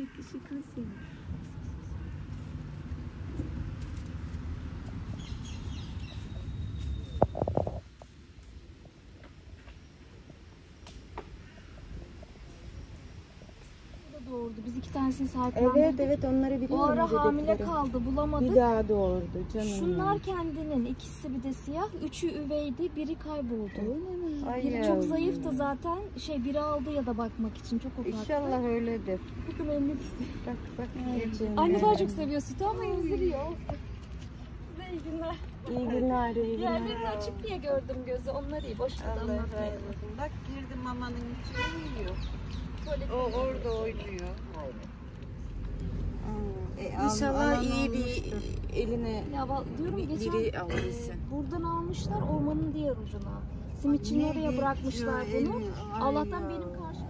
yakışıklısın. Doğurdu. Biz iki tanesini sahiplendik. Evet onları biliyorum. O ara hamile kaldı, bulamadık. Bir daha doğurdu canım. Şunlar kendinin, ikisi bir de siyah. Üçü üveydi, biri kayboldu. Biri çok zayıftı zaten. Biri aldı ya da bakmak için çok ufaktı. İnşallah öyledir. Bakın elini bak bak. Anne daha çok seviyor sütü ama emziriyor. Size iyi günler. İyi günler. Diğerlerini açık diye gördüm gözü. Onlar iyi. Boş tutamadım. Bak girdi mamanın içine yiyor. O orada oynuyor. İnşallah iyi bir eline biri alabilsin. Buradan almışlar ormanın diğer ucuna. Simitçinin oraya bırakmışlar bunu. Allah'tan benim karşıma.